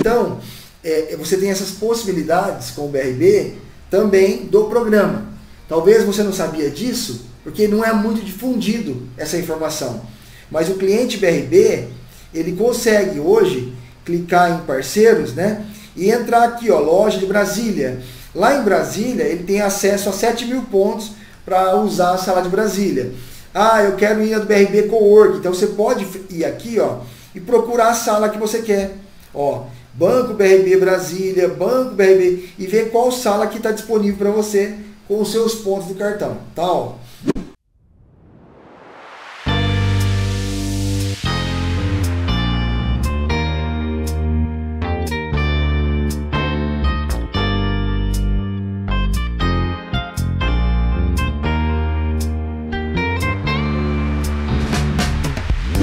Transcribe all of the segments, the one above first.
Então, você tem essas possibilidades com o BRB também do programa. Talvez você não sabia disso, porque não é muito difundido essa informação. Mas o cliente BRB, ele consegue hoje clicar em parceiros, né? E entrar aqui, ó, loja de Brasília. Lá em Brasília, ele tem acesso a 7 mil pontos para usar a sala de Brasília. Ah, eu quero ir a do BRB Cowork. Então, você pode ir aqui, ó, e procurar a sala que você quer. Ó, Banco BRB Brasília, Banco BRB, e ver qual sala que está disponível para você com os seus pontos do cartão. Tá, ó.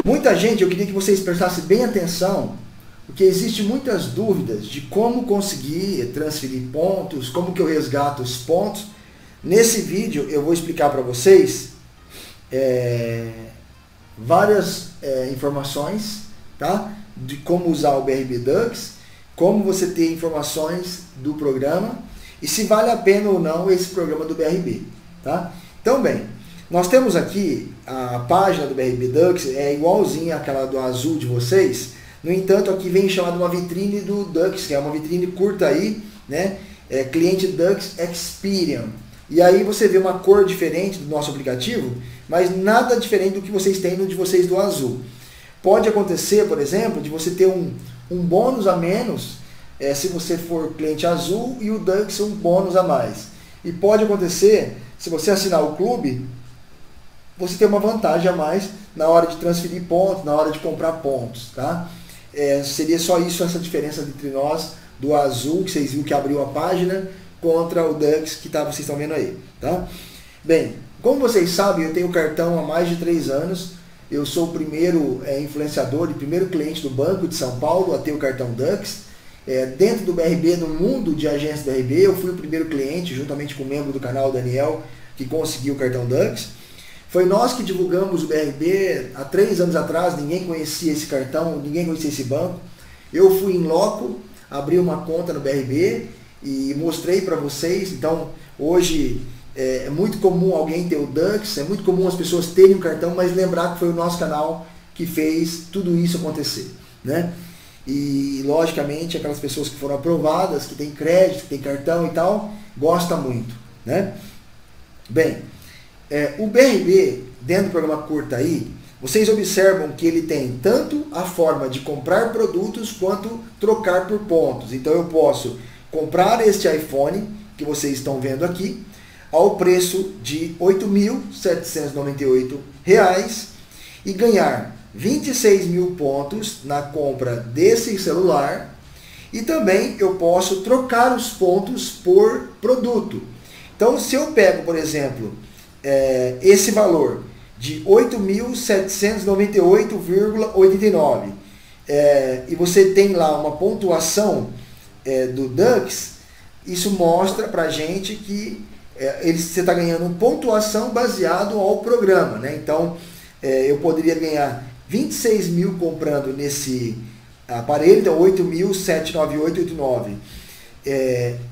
Muita gente, eu queria que vocês prestassem bem atenção, porque existe muitas dúvidas de como conseguir transferir pontos, como que eu resgato os pontos. Nesse vídeo eu vou explicar para vocês várias informações, tá? De como usar o BRB Dux, como você ter informações do programa e se vale a pena ou não esse programa do BRB, tá? Então, bem, nós temos aqui a página do BRB Dux, é igualzinha àquela do azul de vocês. No entanto, aqui vem chamada uma vitrine do Dux, que é uma vitrine Curtaí, né? É cliente Dux Experian. E aí você vê uma cor diferente do nosso aplicativo, mas nada diferente do que vocês têm no de vocês do azul. Pode acontecer, por exemplo, de você ter um bônus a menos se você for cliente azul e o Dux um bônus a mais. E pode acontecer, se você assinar o clube, você tem uma vantagem a mais na hora de transferir pontos, na hora de comprar pontos, tá? Seria só isso, essa diferença entre nós, do azul, que vocês viram que abriu a página, contra o Dux, que tá, vocês estão vendo aí, tá? Bem, como vocês sabem, eu tenho cartão há mais de 3 anos, eu sou o primeiro influenciador e primeiro cliente do Banco de São Paulo a ter o cartão Dux. Dentro do BRB, no mundo de agência do BRB, eu fui o primeiro cliente, juntamente com o membro do canal, Daniel, que conseguiu o cartão Dux. Foi nós que divulgamos o BRB há 3 anos atrás, ninguém conhecia esse cartão, ninguém conhecia esse banco. Eu fui em loco, abri uma conta no BRB e mostrei para vocês. Então, hoje é muito comum alguém ter o Dux, é muito comum as pessoas terem um cartão, mas lembrar que foi o nosso canal que fez tudo isso acontecer, né? E, logicamente, aquelas pessoas que foram aprovadas, que têm crédito, que têm cartão e tal, gostam muito, né? Bem, o BRB, dentro do programa Curtaí, vocês observam que ele tem tanto a forma de comprar produtos quanto trocar por pontos. Então eu posso comprar este iPhone, que vocês estão vendo aqui, ao preço de R$ 8.798 e ganhar 26 mil pontos na compra desse celular. E também eu posso trocar os pontos por produto. Então, se eu pego, por exemplo, esse valor de 8.798,89 e você tem lá uma pontuação do Dux, isso mostra pra gente que você está ganhando pontuação baseado ao programa, né? Então eu poderia ganhar 26 mil comprando nesse aparelho, então 8.798,89.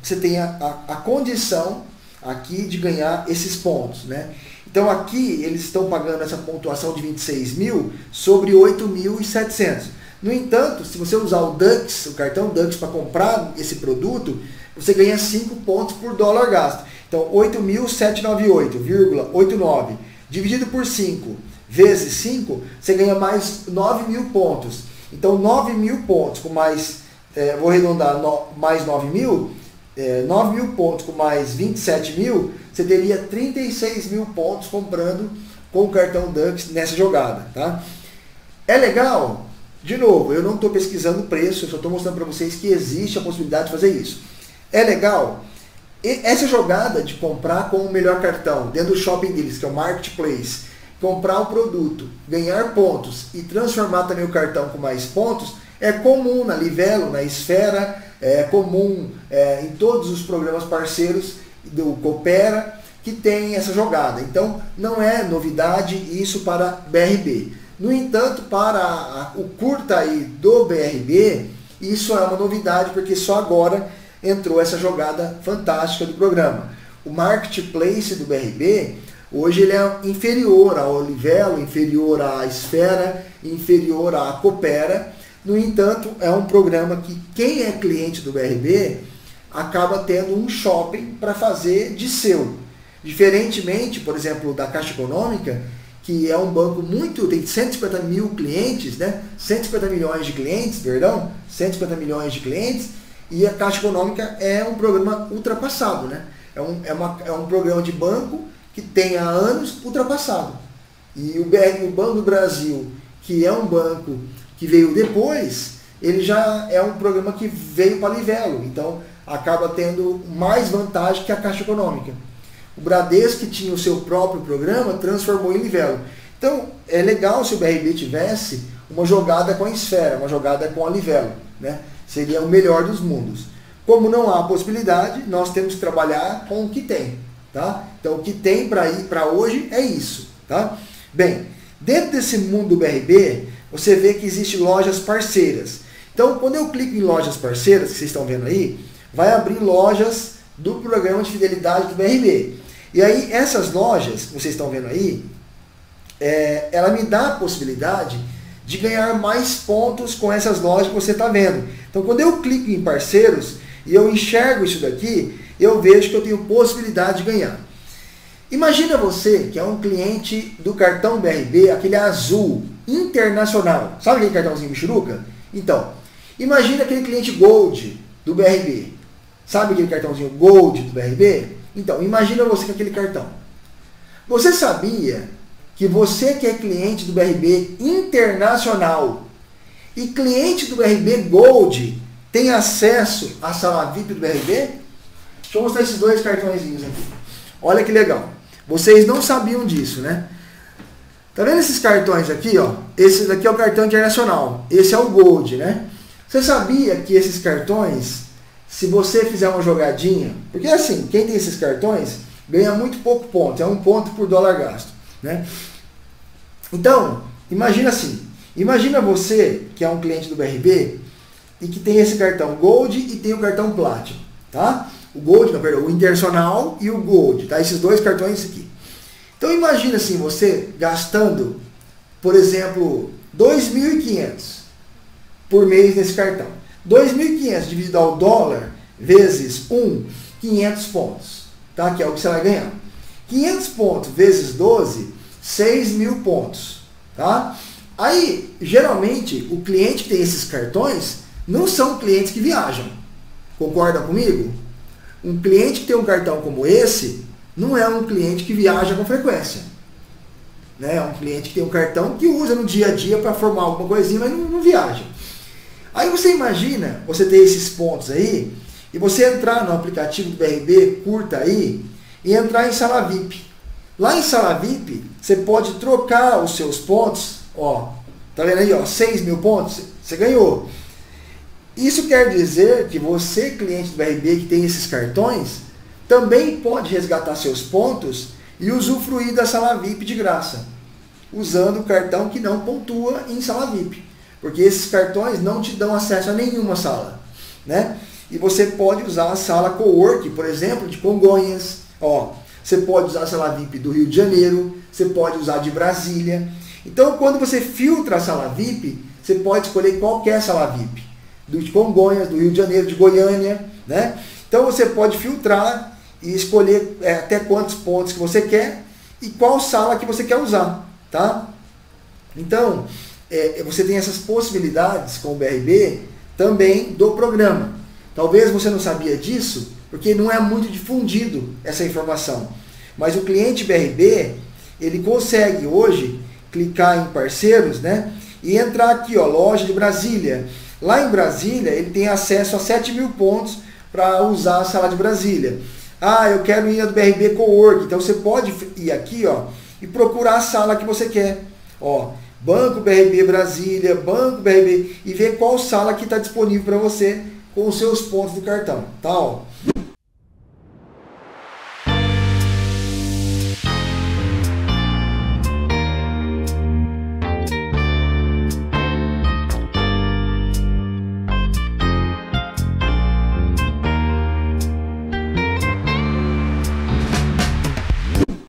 Você tem a condição aqui de ganhar esses pontos, né? Então aqui eles estão pagando essa pontuação de 26 mil sobre 8.700. No entanto, se você usar o Dux, o cartão Dux, para comprar esse produto, você ganha 5 pontos por dólar gasto. Então 8.798,89 dividido por 5 vezes 5, você ganha mais 9 mil pontos. Então 9 mil pontos com mais, vou arredondar, mais 9 mil, 9 mil pontos com mais 27 mil, você teria 36 mil pontos comprando com o cartão Dux nessa jogada, tá? É legal? De novo, eu não estou pesquisando o preço, eu só estou mostrando para vocês que existe a possibilidade de fazer isso. É legal? E essa jogada de comprar com o melhor cartão, dentro do shopping deles, que é o Marketplace, comprar um produto, ganhar pontos e transformar também o cartão com mais pontos, é comum na Livelo, na Esfera, é comum em todos os programas parceiros do Coopera que tem essa jogada. Então não é novidade isso para BRB. No entanto, para o Curtaí do BRB, Isso é uma novidade, porque só agora entrou essa jogada fantástica do programa. O Marketplace do BRB, hoje ele é inferior ao Livelo, inferior à Esfera, inferior à Coopera. No entanto, é um programa que quem é cliente do BRB acaba tendo um shopping para fazer de seu. Diferentemente, por exemplo, da Caixa Econômica, que é um banco muito, tem 150 mil clientes, né? 150 milhões de clientes, perdão, 150 milhões de clientes, e a Caixa Econômica é um programa ultrapassado, né? É um programa de banco que tem há anos ultrapassado. E o Banco do Brasil, que é um banco que veio depois, ele já é um programa que veio para Livelo, então acaba tendo mais vantagem que a Caixa Econômica. O Bradesco, que tinha o seu próprio programa, transformou em Livelo. Então, é legal se o BRB tivesse uma jogada com a Esfera, uma jogada com a Livelo, né? Seria o melhor dos mundos. Como não há possibilidade, nós temos que trabalhar com o que tem, tá? Então, o que tem para hoje é isso, tá? Bem, dentro desse mundo do BRB, você vê que existem lojas parceiras. Então, quando eu clico em lojas parceiras, que vocês estão vendo aí, vai abrir lojas do programa de fidelidade do BRB. E aí, essas lojas, vocês estão vendo aí, ela me dá a possibilidade de ganhar mais pontos com essas lojas que você está vendo. Então, quando eu clico em parceiros e eu enxergo isso daqui, eu vejo que eu tenho possibilidade de ganhar. Imagina você que é um cliente do cartão BRB, aquele azul, internacional. Sabe aquele cartãozinho Michuruca? Então, imagina aquele cliente Gold do BRB. Sabe aquele cartãozinho Gold do BRB? Então, imagina você com aquele cartão. Você sabia que você que é cliente do BRB internacional e cliente do BRB Gold tem acesso à sala VIP do BRB? Deixa eu mostrar esses dois cartõezinhos aqui. Olha que legal. Vocês não sabiam disso, né? Tá vendo esses cartões aqui, ó? Esse daqui é o cartão internacional. Esse é o Gold, né? Você sabia que esses cartões, se você fizer uma jogadinha, porque assim, quem tem esses cartões ganha muito pouco ponto, é um ponto por dólar gasto, né? Então, imagina assim, imagina você que é um cliente do BRB e que tem esse cartão Gold e tem o cartão Platinum, tá? O Gold, não, perdão, o Internacional e o Gold, tá? Esses dois cartões aqui. Então, imagina assim, você gastando, por exemplo, 2.500 por mês nesse cartão. 2.500 dividido ao dólar vezes 1, 500 pontos, tá? Que é o que você vai ganhar. 500 pontos vezes 12, 6.000 pontos, tá? Aí, geralmente, o cliente que tem esses cartões não são clientes que viajam. Concorda comigo? Um cliente que tem um cartão como esse não é um cliente que viaja com frequência, né? É um cliente que tem um cartão que usa no dia a dia para formar alguma coisinha, mas não viaja. Aí você imagina, você ter esses pontos aí, e você entrar no aplicativo do BRB, Curtaí, e entrar em sala VIP. Lá em sala VIP, você pode trocar os seus pontos, ó, tá vendo aí, ó, 6.000 pontos, você ganhou. Isso quer dizer que você, cliente do BRB, que tem esses cartões, também pode resgatar seus pontos e usufruir da sala VIP de graça, usando o cartão que não pontua em sala VIP. Porque esses cartões não te dão acesso a nenhuma sala, né? E você pode usar a sala co-work, por exemplo, de Congonhas. Ó, você pode usar a sala VIP do Rio de Janeiro, você pode usar de Brasília. Então, quando você filtra a sala VIP, você pode escolher qualquer sala VIP. De Congonhas, do Rio de Janeiro, de Goiânia, né? Então, você pode filtrar e escolher até quantos pontos que você quer e qual sala que você quer usar, tá? Então, você tem essas possibilidades com o BRB também do programa. Talvez você não sabia disso, porque não é muito difundido essa informação. Mas o cliente BRB, ele consegue hoje clicar em parceiros, né? E entrar aqui, ó, loja de Brasília. Lá em Brasília, ele tem acesso a 7.000 pontos para usar a sala de Brasília. Ah, eu quero ir a do BRB Cowork. Então você pode ir aqui, ó, e procurar a sala que você quer. Ó, Banco BRB Brasília, Banco BRB, e ver qual sala que está disponível para você com os seus pontos do cartão, tá? Ó.